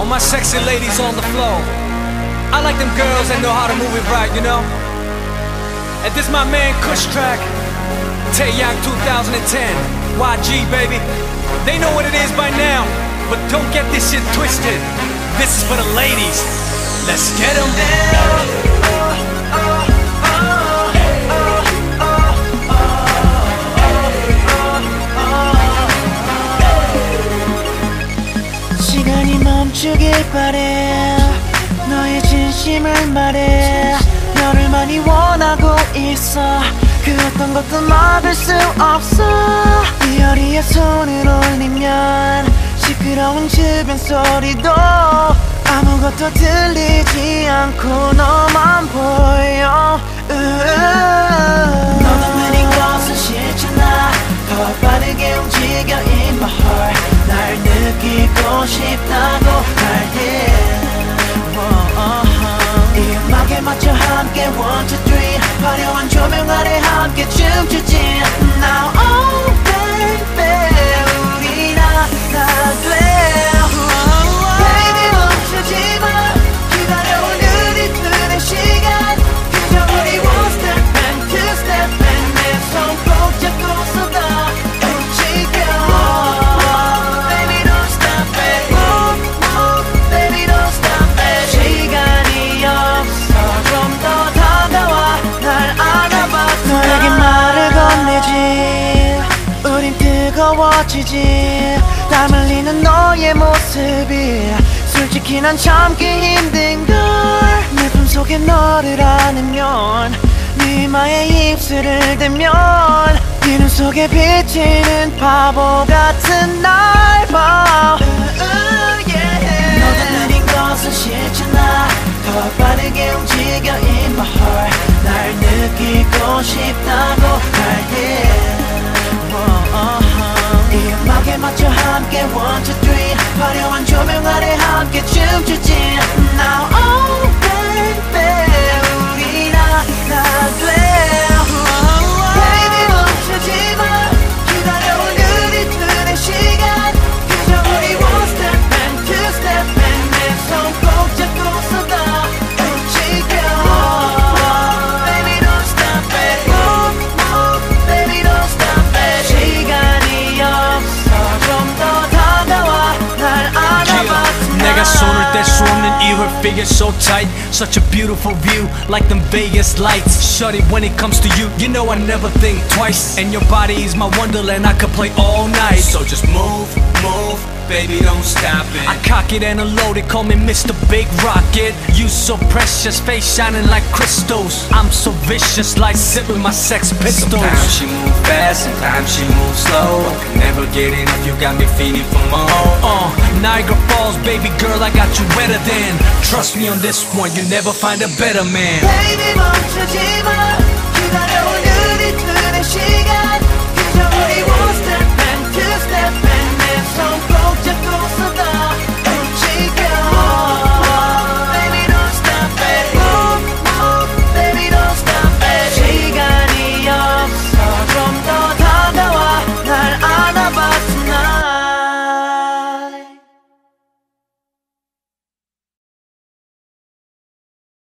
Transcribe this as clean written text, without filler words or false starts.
All my sexy ladies on the floor, I like them girls that know how to move it right, you know. And this my man Kush Track, Taeyang 2010, YG baby. They know what it is by now, but don't get this shit twisted. This is for the ladies. Let's get them down. 멈추길 바래 너의 진심을 말해 너를 많이 원하고 있어 그 어떤 것도 막을 수 없어 네 허리에 손을 올리면 시끄러운 주변 소리도 아무것도 들리지 않고 너만 보여 너도 느린 것은 싫잖아 더 빠르게 움직여 in my heart 날 느끼고 싶다고 날해 이 음악에 맞춰 함께 1, 2, 3 화려한 조명 아래 함께 춤추지 Now oh baby 우리 하나 돼 Baby 멈추지 마 기다려온 우리 둘의 시간 그저 우리 1 step and 2 step and 내 손 꼭 잡고서 다 땀 흘리는 너의 모습이 솔직히 난 참기 힘든걸 내 품속에 너를 안으면 네 이마에 입술을 대면 네 눈 속에 비치는 바보 같은 날 봐 yeah. 너도 느린 것은 싫잖아 더 빠르게 움직여 in my heart 날 느끼고 싶다고 함께 1, 2, 3 화려한 조명 아래 함께 춤추지 Now oh baby 우리 하나 돼 Baby 멈추지 마 기다려온 우리 둘의 시간 그저 우리 1 step and 2 step and 내 손 꼭 잡고서 다 움직여 손을 뗄 수 없는 이월 figure so tight Such a beautiful view like them Vegas lights Shorty when it comes to you, you know I never think twice And your body is my wonderland, I could play all night So just move, move, baby don't stop it I cock it and unload it, call me Mr. Big Rocket You so precious, face shining like crystals I'm so vicious like sit with my Sex Pistols Sometimes she move fast, sometimes she move slow I can never get enough, you got me feeling for more Niagara Falls, baby girl, I got you wetter than Trust me on this one, you never find a better man Baby, 멈추지 마